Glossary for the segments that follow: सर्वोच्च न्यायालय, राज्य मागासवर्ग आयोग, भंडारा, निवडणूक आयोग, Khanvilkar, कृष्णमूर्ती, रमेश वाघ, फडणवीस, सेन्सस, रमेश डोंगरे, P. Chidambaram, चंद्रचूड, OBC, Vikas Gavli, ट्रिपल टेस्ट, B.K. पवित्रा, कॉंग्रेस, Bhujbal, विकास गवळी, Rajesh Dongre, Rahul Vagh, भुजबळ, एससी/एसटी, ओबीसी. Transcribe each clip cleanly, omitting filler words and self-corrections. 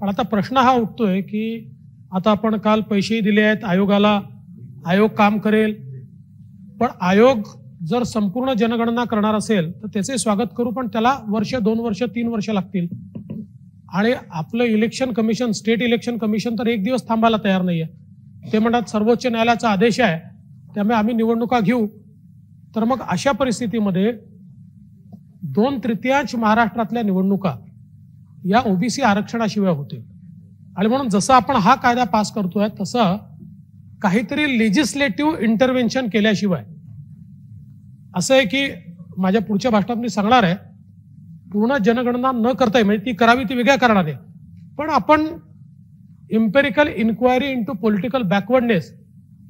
पण आता प्रश्न हा उठतोय की आता आपण काल पैसेही दिले आहेत आयोगाला, आयोग काम करेल, पण आयोग जर संपूर्ण जनगणना करणार असेल तर त्याचे स्वागत करू, पण त्याला वर्ष, 2 वर्ष 3 वर्ष लागतील। आणि आपलं election commission, state election commission तर एक दिवस थांबायला तयार नाहीये। ते म्हणतात सर्वोच्च न्यायालयाचा आदेश आहे त्यामुळे आम्ही निवडणुका घेऊ। तर मग अशा परिस्थितीमध्ये 2/3 महाराष्ट्रातल्या निवडणुका या ओबीसी आरक्षणाशिवाय होतील। आणि म्हणून जसं आपण हा कायदा पास करतोय तसं काहीतरी लेजिस्लेटिव्ह इंटरव्हेन्शन केल्याशिवाय, असं आहे की माझ्या पुढच्या भाषणात मी सांगणार आहे, पूर्ण जनगणना न करता, म्हणजे ती करावी ती वेगळ्या कारणाने, पण आपण empirical inquiry into political backwardness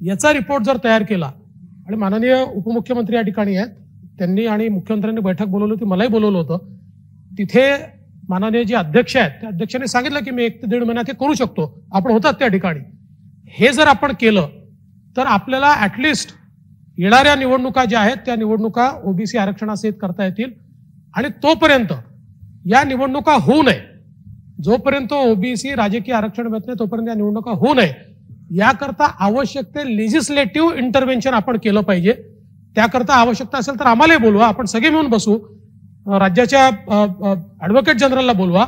याचा रिपोर्ट जर तयार केला, आणि माननीय उपमुख्यमंत्री या ठिकाणी आहेत, त्यांनी आणि मुख्यमंत्र्यांनी बैठक बोलवली होती, मलाही बोलवलं होतं, तिथे माननीय जे अध्यक्ष आहेत त्या अध्यक्षांनी सांगितलं की मी 1 ते 1.5 महिन्यात हे करू शकतो, आपण होतात त्या ठिकाणी। हे जर आपण केलं तर आपल्याला ॲटलिस्ट येणाऱ्या निवडणुका ज्या आहेत त्या निवडणुका ओबीसी आरक्षणासहित करता येतील। आणि तोपर्यंत या निवडणुका होऊ नये, जोपर्यंत ओबीसी राजकीय आरक्षण मिळत नाही तोपर्यंत या निवडणुका होऊ नये याकरता आवश्यक ते लेजिस्लेटिव्ह इंटरव्हेन्शन आपण केलं पाहिजे। त्याकरता आवश्यकता असेल तर आम्हालाही बोलवा, आपण सगळे मिळून बसू, राज्याच्या ॲडव्होकेट जनरलला बोलवा,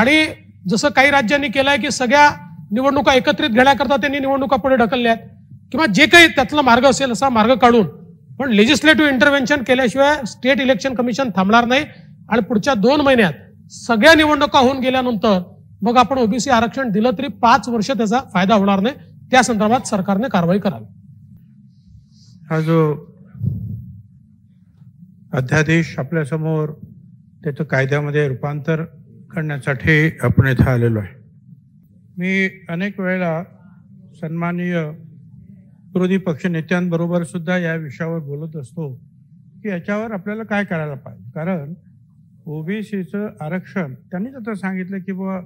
आणि जसं काही राज्यांनी केलंय की सगळ्या निवडणुका एकत्रित घेण्याकरता त्यांनी निवडणुका पुढे ढकलल्या आहेत, किंवा जे काही त्यातला मार्ग असेल असा मार्ग काढून, पण लेजिस्लेटिव्ह इंटरव्हेन्शन केल्याशिवाय स्टेट इलेक्शन कमिशन थांबणार नाही। आणि पुढच्या 2 महिन्यात सगळ्या निवडणुका होऊन गेल्यानंतर मग आपण ओबीसी आरक्षण दिलं तरी 5 वर्ष त्याचा फायदा होणार नाही। त्या संदर्भात सरकारने कारवाई करावी। हा जो अध्यादेश आपल्यासमोर, त्याचं कायद्यामध्ये रूपांतर करण्यासाठी आपण इथं आलेलो आहे। मी अनेक वेळेला सन्माननीय विरोधी पक्षनेत्यांबरोबर सुद्धा या विषयावर बोलत असतो की याच्यावर आपल्याला काय करायला पाहिजे, कारण ओबीसीचं आरक्षण त्यांनीच आता सांगितलं की बाबा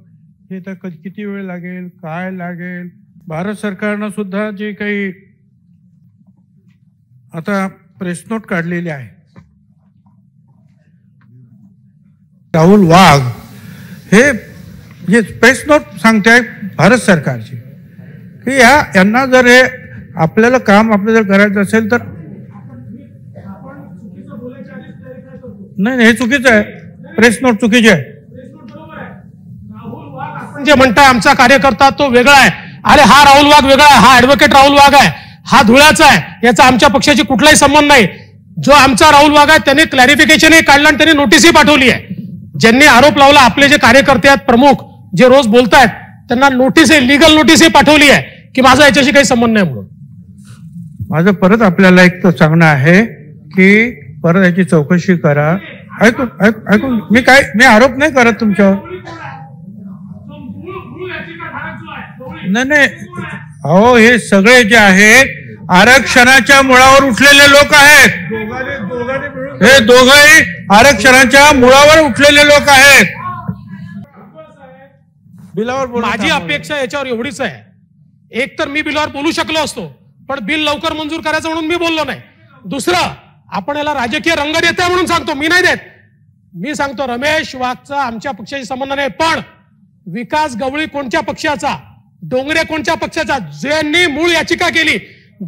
हे तर किती वेळ लागेल, काय लागेल। भारत सरकारनं सुद्धा जे काही आता प्रेस नोट काढलेली आहे, राहुल वाघ हे जे प्रेस नोट सांगते भारत सरकारची की यांना जर हे आपल्याला काम आपल्याला जर करायचं असेल तर नाही, हे चुकीचं आहे, प्रेस नोट चुकीची आहे। आपण जे म्हणताय आमचा कार्यकर्ता तो वेगळा आहे, अरे हा राहुल वाघ वेगळा आहे, हा ॲडव्होकेट राहुल वाघ आहे, हा धुळ्याचा आहे, याचा आमच्या पक्षाशी कुठलाही संबंध नाही। जो आमचा राहुल वाघ आहे त्याने क्लॅरिफिकेशनही काढलं आणि त्याने नोटीसही पाठवली आहे। ज्यांनी आरोप लावला, आपले जे कार्यकर्ते आहेत प्रमुख जे रोज बोलतायत, त्यांना नोटीस, लिगल नोटीसही पाठवली आहे की माझा याच्याशी काही संबंध नाही। म्हणून माझं परत आपल्याला एक तर सांगणं आहे की परत याची चौकशी करा। ऐकून ऐकून मी आरोप नाही करत तुमच्यावर, नाही, अहो हे सगळे जे आहेत आरक्षणाच्या मुळावर उठलेले लोक आहेत, हे दोघंही आरक्षणाच्या मुळावर उठलेले लोक आहेत। बिलावर माझी अपेक्षा याच्यावर एवढीच आहे, एक तर मी बिलावर बोलू शकलो असतो पण बिल लवकर मंजूर करायचं म्हणून मी बोललो नाही। दुसरं, आपण याला राजकीय रंग देताय म्हणून सांगतो, मी नाही देत, मी सांगतो रमेश वाघचा आमच्या पक्षाशी संबंध नाही। पण विकास गवळी कोणत्या पक्षाचा, डोंगरे कोणत्या पक्षाचा, ज्यांनी मूळ याचिका केली,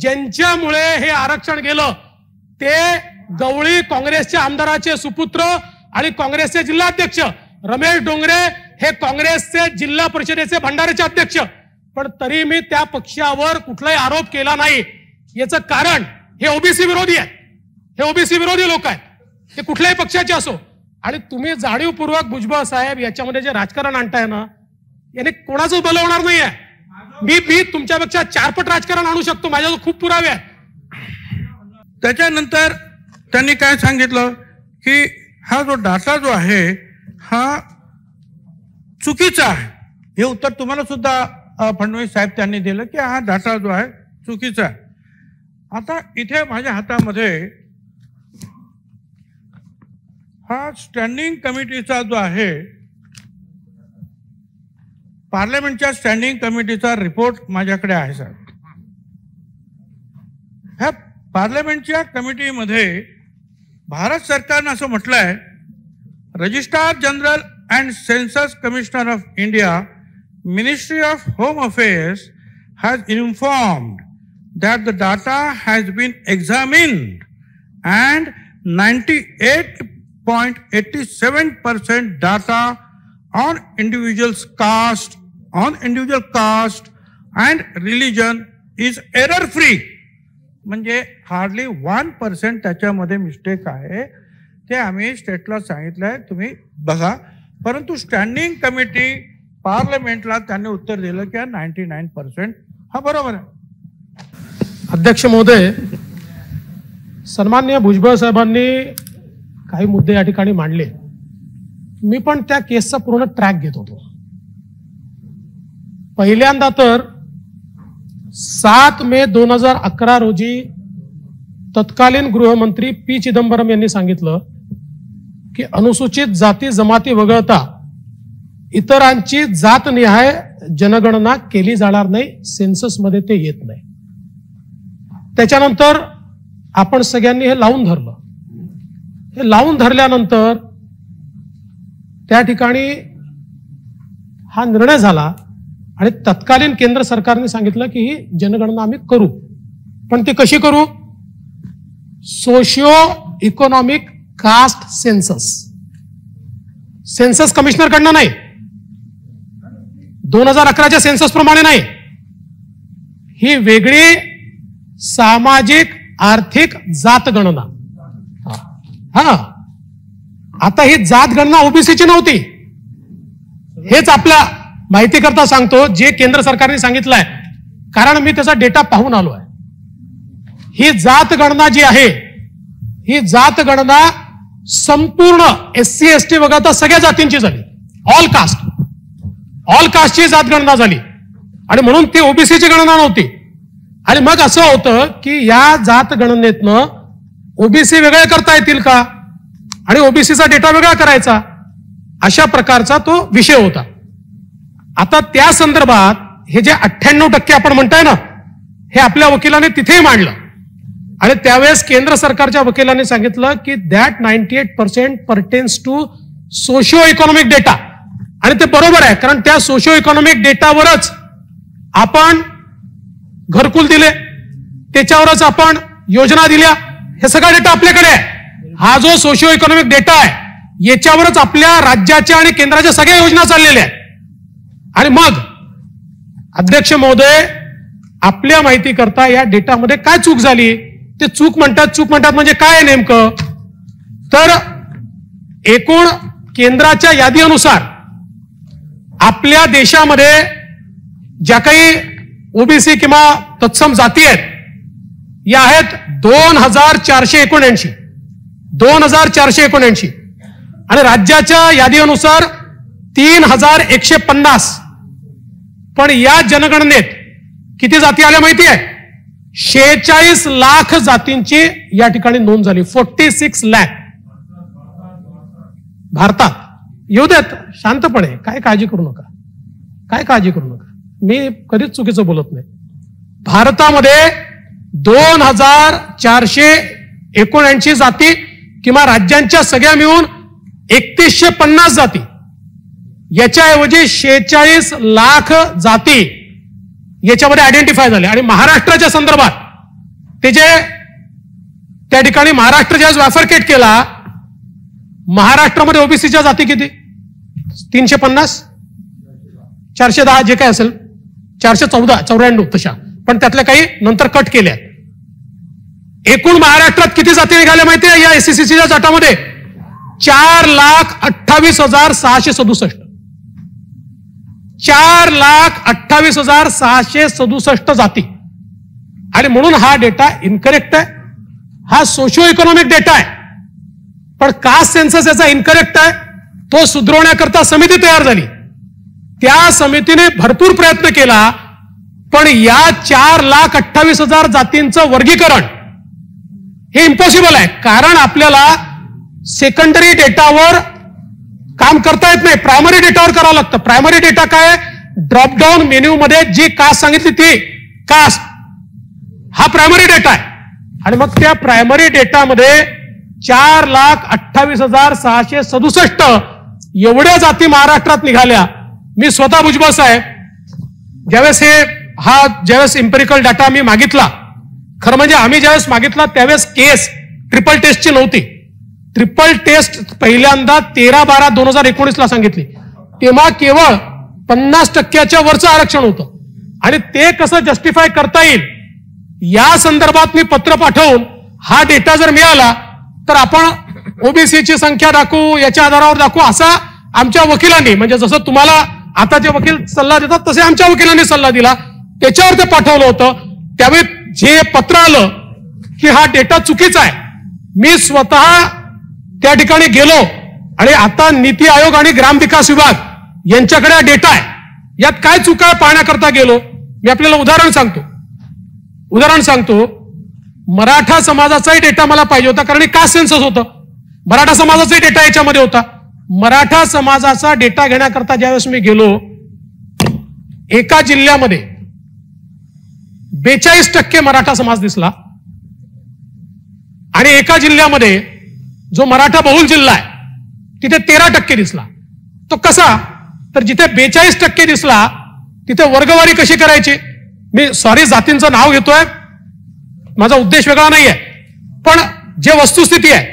ज्यांच्यामुळे हे आरक्षण गेलं, ते गवळी काँग्रेसच्या आमदाराचे सुपुत्र आणि काँग्रेसचे जिल्हाध्यक्ष रमेश डोंगरे हे काँग्रेसचे जिल्हा परिषदेचे भंडाऱ्याचे अध्यक्ष, पण तरी मी त्या पक्षावर कुठलाही आरोप केला नाही। याचं कारण हे ओबीसी विरोधी आहे, हे ओबीसी विरोधी लोक आहेत, ते कुठल्याही पक्षाचे असो। आणि तुम्ही जाणीवपूर्वक भुजबळ साहेब याच्यामध्ये जे राजकारण आणताय ना, याने कोणाचं भलं होणार नाही आहे। मी तुमच्यापेक्षा 4 पट राजकारण आणू शकतो, माझ्या खूप पुरावे आहेत। त्याच्यानंतर त्यांनी काय सांगितलं की हा जो डाटा जो आहे हा चुकीचा आहे। हे उत्तर तुम्हाला सुद्धा फडणवीस साहेब त्यांनी दिलं की हा डाटा जो आहे चुकीचा आहे। आता इथे माझ्या हातामध्ये हा स्टँडिंग कमिटीचा जो आहे, पार्लमेंटच्या स्टँडिंग कमिटीचा रिपोर्ट माझ्याकडे आहे सर। ह्या पार्लमेंटच्या कमिटीमध्ये भारत सरकारनं असं म्हटलंय, registrar general and सेन्सस commissioner of India Ministry of Home Affairs has informed that the data has been examined and 98.87% data on individuals' caste, and religion is error-free. म्हणजे hardly 1% त्याच्यामध्ये mistake आहे ते आम्ही स्टेटला सांगितलंय तुम्ही बघा परंतु स्टँडिंग कमिटी पार्लमेंटला त्यांनी उत्तर दिलं की 99% हा बरोबर आहे. अध्यक्ष महोदय सन्माननीय भुजबळ साहेबांनी काही मुद्दे या ठिकाणी मांडले मी पण त्या केसचा पूर्ण ट्रॅक घेत होतो. पहिल्यांदा तर 7 मे 2011 रोजी तत्कालीन गृहमंत्री पी चिदंबरम यांनी सांगितलं की अनुसूचित जाती जमाती वगळता इतरांची जात निहाय जनगणना केली जाणार नाही सेन्सस मध्ये ते येत नाही. त्याच्यानंतर आपण सगळ्यांनी हे लावून धरलं. हे लावून धरल्यानंतर त्या ठिकाणी हा निर्णय झाला आणि तत्कालीन केंद्र सरकारने सांगितलं की ही जनगणना आम्ही करू पण ती कशी करू socio economic caste सेन्सस commissioner कडनं नाही 2011च्या सेन्सस प्रमाणे नाही ही वेगळी सामाजिक आर्थिक जात गणना. हा आता ही जात गणना ओबीसीची नव्हती हेच आपल्या माहिती करता सांगतो जे केंद्र सरकारने सांगितलंय कारण मी त्याचा डेटा पाहून आलो आहे. ही जात गणना जी आहे ही जात गणना संपूर्ण SC/ST वगळता सगळ्या जातींची झाली ऑल कास्टची जात गणना झाली आणि म्हणून ती ओबीसीची गणना नव्हती. आणि मग असं होतं की या जात गणनेतनं ओबीसी वेगळे करता येतील का आणि ओबीसीचा डेटा वेगळा करायचा अशा प्रकारचा तो विषय होता. आता त्या संदर्भात हे जे 98% आपण म्हणताय ना हे आपल्या वकिलाने तिथेही मांडलं आणि त्यावेळेस केंद्र सरकारच्या वकिलाने सांगितलं की that 98% pertains to socio economic data आणि ते बरोबर आहे कारण त्या सोशियो इकॉनॉमिक डेटावरच आपण घरकुल दिले त्याच्यावरच आपण योजना दिल्या हे सगळा डेटा आपल्याकडे आहे. हा जो सोशियो इकॉनॉमिक डेटा आहे याच्यावरच आपल्या राज्याच्या आणि केंद्राच्या सगळ्या योजना चाललेल्या आहेत. आणि मग अध्यक्ष महोदय आपल्या माहिती करता या डेटामध्ये काय चूक झाली ते चूक म्हणतात म्हणजे काय नेमकं तर एकूण केंद्राच्या यादीनुसार आपल्या देशामध्ये ज्या काही ओबीसी किंवा तत्सम जाती आहेत या आहेत 2479 आणि राज्याच्या यादीनुसार 3150 पण या जनगणनेत किती जाती आल्या माहिती आहे 46 लाख जातींची या ठिकाणी नोंद झाली 46 लाख भारतात. येऊ देत शांतपणे काय काळजी करू नका मी कधीच चुकीचं बोलत नाही. भारतामध्ये 2479 जाती किंवा राज्यांच्या सगळ्या मिळून 3150 जाती याच्याऐवजी 46 लाख जाती याच्यामध्ये आयडेंटिफाय झाले. आणि महाराष्ट्राच्या संदर्भात ते जे त्या ठिकाणी महाराष्ट्र ज्यास व्याफरकेट केला महाराष्ट्रामध्ये ओबीसीच्या जाती किती 350 410 जे काय असेल 414 94 तशा पण त्यातल्या काही नंतर कट केल्या. एकूण महाराष्ट्रात किती जाती निघाल्या माहिती आहे या SCCच्या जाटामध्ये 4,28,667 4,28,667 जाती आणि म्हणून हा डेटा इनकरेक्ट आहे हा सोशियो इकॉनॉमिक डेटा आहे पण कास्ट सेन्सस याचा इनकरेक्ट आहे तो सुधारण्याकरता समिती तयार झाली त्या समितीने भरपूर प्रयत्न केला पण या 4,28,000 जातींचं वर्गीकरण हे इम्पॉसिबल आहे कारण आपल्याला सेकंडरी डेटावर काम करता येत नाही प्रायमरी डेटावर करावं लागतं. प्रायमरी डेटा काय ड्रॉपडाऊन मेन्यूमध्ये जी कास्ट सांगितली ती कास्ट हा प्रायमरी डेटा आहे आणि मग त्या प्रायमरी डेटामध्ये 4,28,667 एवढ्या जाती महाराष्ट्रात निघाल्या मी स्वतः भुजबळ साहेब ज्यावेळेस ज्यावेळेस एम्पिरिकल डाटा आम्ही मागितला, खरं म्हणजे आम्ही ज्यावेळेस मागितला त्यावेळेस केस ट्रिपल टेस्टची नव्हती। ट्रिपल टेस्ट पहिल्यांदा 13-12-2019 ला सांगितली, तेव्हा केवळ 50% वरचं आरक्षण होतं आणि ते कसं जस्टिफाय करता येईल या संदर्भात मी पत्र पाठवून हा डेटा जर मिळाला तर आपण ओबीसीची संख्या दाखवू, याच्या आधारावर दाखवू असा आमच्या वकिलांनी, म्हणजे जसं तुम्हाला आता जे वकील सल्ला देतात तसे आमच्या वकिलांनी सल्ला दिला, त्याच्यावर ते पाठवलं होतं। त्यावेळी जे पत्र आलं की हा डेटा चुकीचा आहे, मी स्वतः त्या ठिकाणी गेलो आणि आता नीती आयोग आणि ग्राम विकास विभाग यांच्याकडे हा डेटा आहे, यात काय चुका आहे पाहण्याकरता गेलो। मी आपल्याला उदाहरण सांगतो मराठा समाजाचाही डेटा मला पाहिजे होता, कारण का सेन्सस होतं, मराठा समाजाचाही डेटा याच्यामध्ये होता। मराठा समाजाचा डेटा घेण्याकरता ज्यावेळेस मी गेलो, एका जिल्ह्यामध्ये 42% मराठा समाज दिसला आणि एका जिल्ह्यामध्ये जो मराठा बहुल जिल्हा आहे तिथे 13% दिसला। तो कसा, तर जिथे 42% दिसला तिथे वर्गवारी कशी करायची, मी सॉरी जातींचं नाव घेतोय, माझा उद्देश वेगळा नाहीये, पण जे वस्तुस्थिती आहे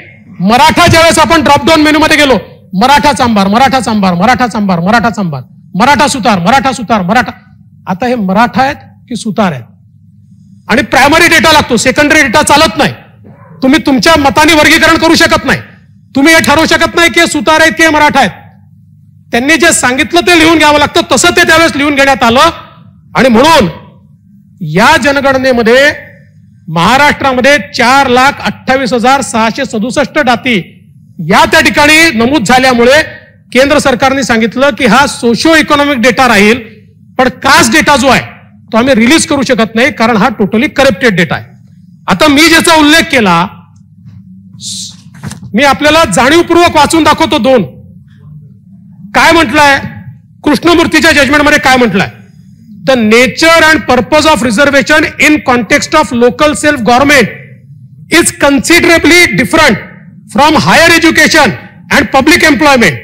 मराठा ज्यावेळेस आपण ड्रॉपडाऊन मेन्यू मध्ये गेलो, मराठा चांभार, मराठा चांभार, मराठा चांभार, मराठा चांभार, मराठा सुतार, मराठा सुतार, मराठा, आता हे मराठा आहेत की सुतार आहेत, आणि प्रायमरी डेटा लागतो, सेकंडरी डेटा चालत नाही। तुम्ही तुमच्या मताने वर्गीकरण करू शकत नाही, तुम्ही हे ठरवू शकत नाही की सुतार आहेत की मराठा आहेत, त्यांनी जे सांगितलं ते लिहून घ्यावं लागतं, तसं ते त्यावेळेस लिहून घेण्यात आलं। आणि म्हणून या जनगणनेमध्ये महाराष्ट्रामध्ये 4,28,667 जाती या त्या ठिकाणी नमूद झाल्यामुळे केंद्र सरकारने सांगितलं की हा सोशिओ इकॉनॉमिक डेटा राहील, पण कास्ट डेटा जो आहे तो आम्ही रिलीज करू शकत नाही, कारण हा टोटली करप्टेड डेटा आहे। आता मी ज्याचा उल्लेख केला, मी आपल्याला जाणीवपूर्वक वाचून दाखवतो, दोन काय म्हटलंय कृष्णमूर्तीच्या जजमेंटमध्ये, काय म्हटलंय, the nature and purpose of reservation in context of local self government is considerably different from higher education and public employment.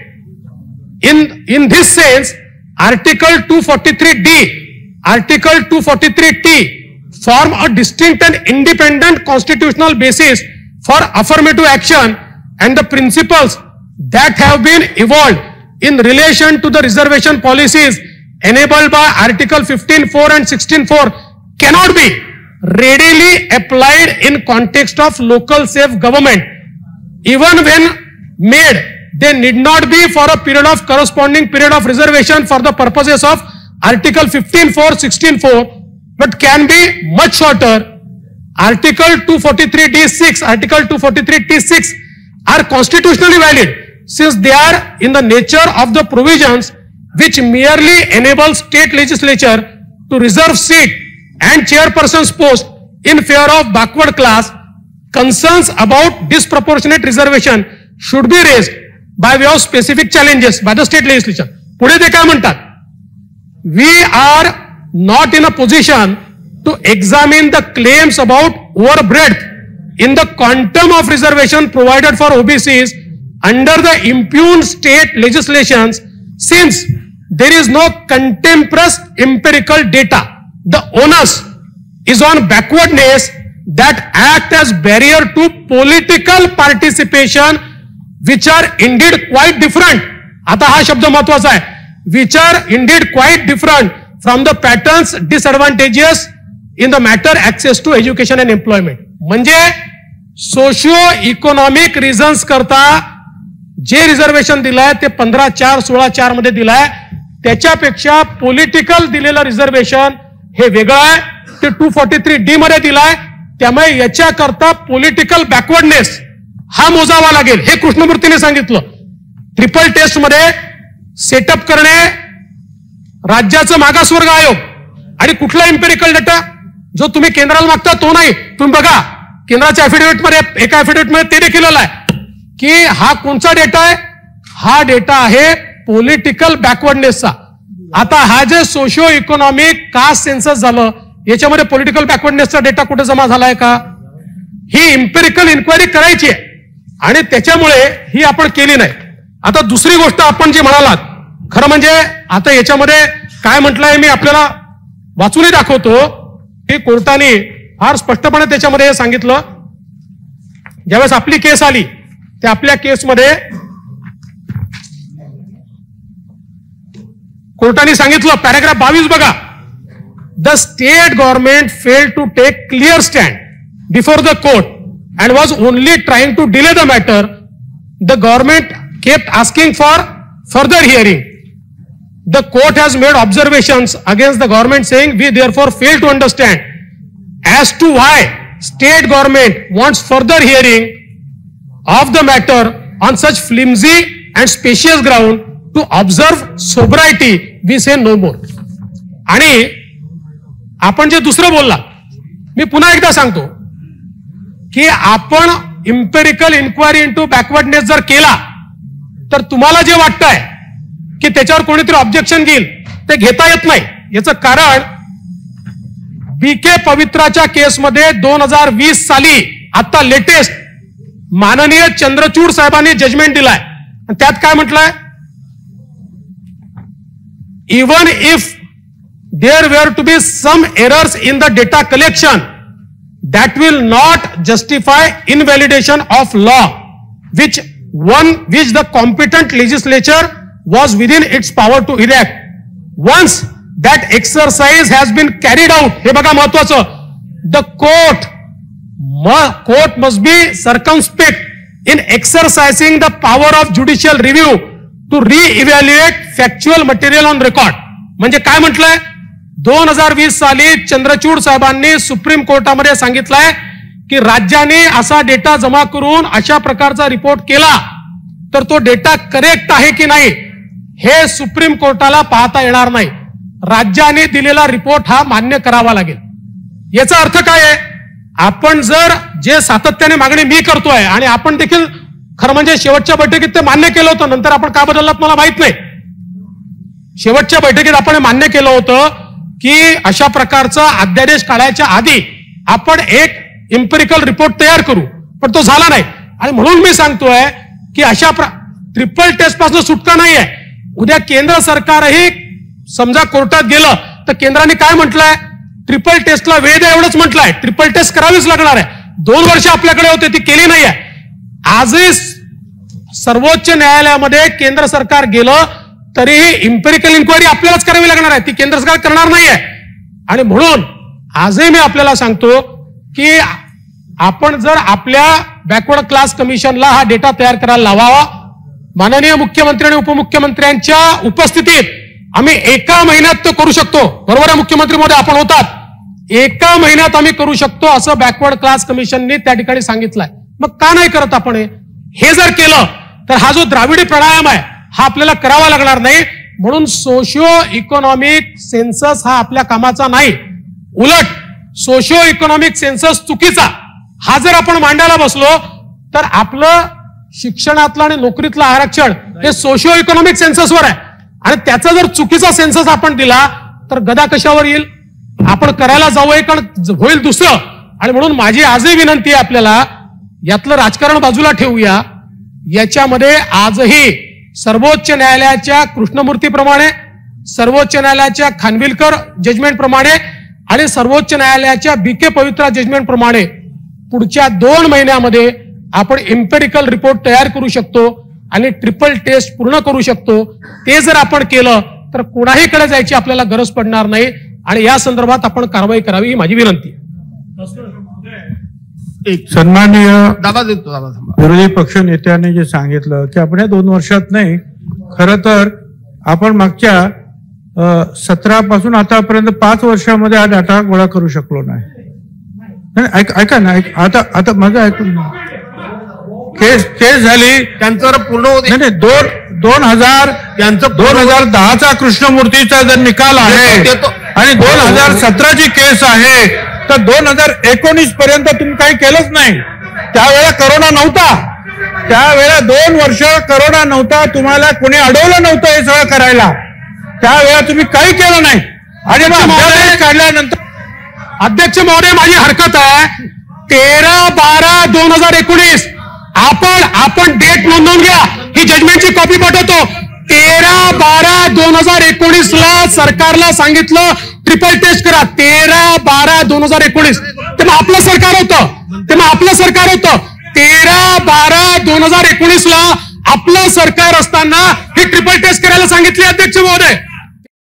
In this sense, Article 243D, Article 243T form a distinct and independent constitutional basis for affirmative action, and the principles that have been evolved in relation to the reservation policies enabled by Article 15(4) and 16(4) cannot be readily applied in context of local self-government. Even when made, they need not be for a period of corresponding period of reservation for the purposes of Article 15(4), 16(4), but can be much shorter. Article 243D6, Article 243T6 are constitutionally valid since they are in the nature of the provisions which merely enable state legislature to reserve seat and chairperson's post in favor of backward class. Concerns about disproportionate reservation should be raised by way of specific challenges by the state legislature. पुढे ते काय म्हणतात, we are not in a position to examine the claims about overbreadth in the quantum of reservation provided for OBCs under the impugned state legislations, since there is no contemporaneous empirical data. The onus is on backwardness that act as barrier to political participation, which are indeed quite different. आता हा शब्द महत्वाचा आहे, which are indeed quite different from the patterns disadvantageous in the matter access to education and employment. म्हणजे socio economic reasons करता जे reservation दिलाय ते 15(4), 16(4) मध्ये दिलाय, त्याच्यापेक्षा पॉलिटिकल दिलेलं रिझर्वेशन हे वेगळं आहे, ते 243D मध्ये दिलाय, त्यामुळे याच्याकरता पॉलिटिकल बॅकवर्डनेस हा मोजावा लागेल, हे कृष्णमूर्तीने सांगितलं। ट्रिपल टेस्ट मध्ये सेटअप करणे राज्याचं मागासवर्ग आयोग, आणि कुठला एम्पिरिकल डेटा जो तुम्ही केंद्राला मागता तो नाही, तुम्ही बघा केंद्राच्या ॲफिडेव्हिटमध्ये, एका ॲफिडेव्हिटमध्ये ते देखील आलंय की हा कोणचा डेटा आहे, हा डेटा आहे पॉलिटिकल बॅकवर्डनेसचा। आता हा जे सोशिओ इकॉनॉमिक कास्ट सेन्सस झालं याच्यामध्ये पॉलिटिकल बॅकवर्डनेसचा डेटा कुठे जमा झालाय का, ही एम्पिरिकल इन्क्वायरी करायची आहे आणि त्याच्यामुळे ही आपण केली नाही। आता दुसरी गोष्ट आपण जी म्हणालात खरं म्हणजे आता याच्यामध्ये काय म्हटलंय मी आपल्याला वाचूनही दाखवतो की कोर्टाने फार स्पष्टपणे त्याच्यामध्ये हे सांगितलं, ज्यावेळेस आपली केस आली ते आपल्या केसमध्ये कोर्टाने सांगितलं पॅराग्राफ 22 बघा, the state government fail to take clear stand before the court and was only trying to delay the matter. The government kept asking for further hearing. The court has made observations against the government, saying we therefore fail to understand as to why state government wants further hearing of the matter on such flimsy and specious ground. To observe sobriety, we say no more. आणि आपण जे दुसरे बोलला, मी पुन्हा एकदा सांगतो कि आपण empirical inquiry into backwardness जर केला तर तुम्हाला जे वाटतंय की त्याच्यावर कोणीतरी ऑब्जेक्शन घेईल ते घेता येत नाही. याचं कारण B.K. पवित्राच्या केसमध्ये 2020 साली आता लेटेस्ट माननीय चंद्रचूड साहेबांनी जजमेंट दिलाय आणि त्यात काय म्हटलंय, even if there were to be some errors in the data collection that will not justify invalidation of law which the competent legislature was within its power to enact once that exercise has been carried out. हे बघा महत्त्वाचं, the court must be circumspect in exercising the power of judicial review to re-evaluate factual material on record. म्हणजे काय म्हटलंय, 2020 साली चंद्रचूड साहेबांनी supreme कोर्टामध्ये सांगितलंय की राज्याने असा डेटा जमा करून अशा प्रकारचा रिपोर्ट केला तर तो डेटा करेक्ट आहे की नाही हे सुप्रीम कोर्टाला पाहता येणार नाही, राज्याने दिलेला रिपोर्ट हा मान्य करावा लागेल. याचा अर्थ काय आहे, आपण जर जे सातत्याने मागणी मी करतोय आणि आपण देखील खरं म्हणजे शेवटच्या बैठकीत ते मान्य केलं होतं, नंतर आपण का बदललात मला माहित नाही, शेवटच्या बैठकीत आपण मान्य केलं होतं की अशा प्रकारचा अध्यादेश काढायच्या आधी आपण एक इम्पेरिकल रिपोर्ट तयार करू, पण तो झाला नाही. आणि म्हणून मी सांगतोय की अशा ट्रिपल टेस्ट पासून सुटका नाही आहे. उद्या केंद्र सरकारही समजा कोर्टात गेलं तर केंद्राने काय म्हटलंय, ट्रिपल टेस्टला वेळ द्या एवढंच म्हटलंय, ट्रिपल टेस्ट करावीच लागणार आहे. 2 वर्ष आपल्याकडे होते ती केली नाही आहे. आजही सर्वोच्च न्यायालयामध्ये केंद्र सरकार गेलं तरीही इम्पेरिकल इन्क्वायरी आपल्यालाच करावी लागणार आहे, ती केंद्र सरकार करणार नाहीये. आणि म्हणून आजही मी आपल्याला सांगतो की आपण जर आपल्या बॅकवर्ड क्लास कमिशनला हा डेटा तयार करायला लावावा. माननीय मुख्यमंत्री आणि उपमुख्यमंत्र्यांच्या उपस्थितीत आम्ही 1 महिन्यात तो करू शकतो, बरोबर आहे मुख्यमंत्री महोदय, आपण होतात. 1 महिन्यात आम्ही करू शकतो असं बॅकवर्ड क्लास कमिशनने त्या ठिकाणी सांगितलंय. मग का नाही करत आपण हे जर केलं तर हा जो द्राविडी प्राणायाम आहे हा आपल्याला करावा लागणार नाही. म्हणून सोशिओ इकॉनॉमिक सेन्सस हा आपल्या कामाचा नाही, उलट सोशिओ इकॉनॉमिक सेन्सस चुकीचा हा जर आपण मांडायला बसलो तर आपलं शिक्षणातलं आणि नोकरीतलं आरक्षण हे सोशिओ इकॉनॉमिक सेन्ससवर आहे. आणि त्याचा जर चुकीचा सेन्सस आपण दिला तर गदा कशावर येईल, आपण करायला जावं एक होईल दुसरं. आणि म्हणून माझी आजही विनंती आहे आपल्याला, यातलं राजकारण बाजूला ठेवूया. याच्यामध्ये आजही सर्वोच्च न्यायालयाच्या कृष्णमूर्ती प्रमाणे, सर्वोच्च न्यायालयाच्या खानविलकर जजमेंट प्रमाणे आणि सर्वोच्च न्यायालयाच्या B.K. पवित्रा जजमेंट प्रमाणे पुढच्या 2 महिन्यामध्ये आपण इम्पेरिकल रिपोर्ट तयार करू शकतो आणि ट्रिपल टेस्ट पूर्ण करू शकतो. ते जर आपण केलं तर कोणाहीकडे जायची आपल्याला गरज पडणार नाही आणि या संदर्भात आपण कारवाई करावी ही माझी विनंती आहे. सन्माननीय विरोधी पक्ष नेत्याने जे सांगितलं की आपण 2 वर्षात नाही, खरं तर आपण मागच्या 17 पासून आतापर्यंत 5 वर्षामध्ये हा डाटा गोळा करू शकलो नाही. ऐका ना, आता आता मग ऐकून केस झाली त्यांच्यावर पूर्ण होती नाही. 2010चा कृष्णमूर्तीचा जर निकाल आहे आणि 2017ची केस आहे तर 2019 पर्यंत तुम्ही काही केलंच नाही. त्यावेळेला करोना नव्हता, त्यावेळेला 2 वर्ष करोना नव्हता, तुम्हाला कोणी अडवलं नव्हतं हे सगळं करायला. त्यावेळेला तुम्ही काही केलं नाही. आणि मग काढल्यानंतर अध्यक्ष महोदय माझी हरकत आहे, 13/12/2019 आपण डेट नोंदवून घ्या, ही जजमेंटची कॉपी पाठवतो. 13-12-2019 ला सरकारला सांगितलं ट्रिपल टेस्ट करा 13-12-2019 तेव्हा आपलं सरकार होतं 13-12-2019 ला आपलं सरकार असताना ही ट्रिपल टेस्ट करायला सांगितली अध्यक्ष महोदय।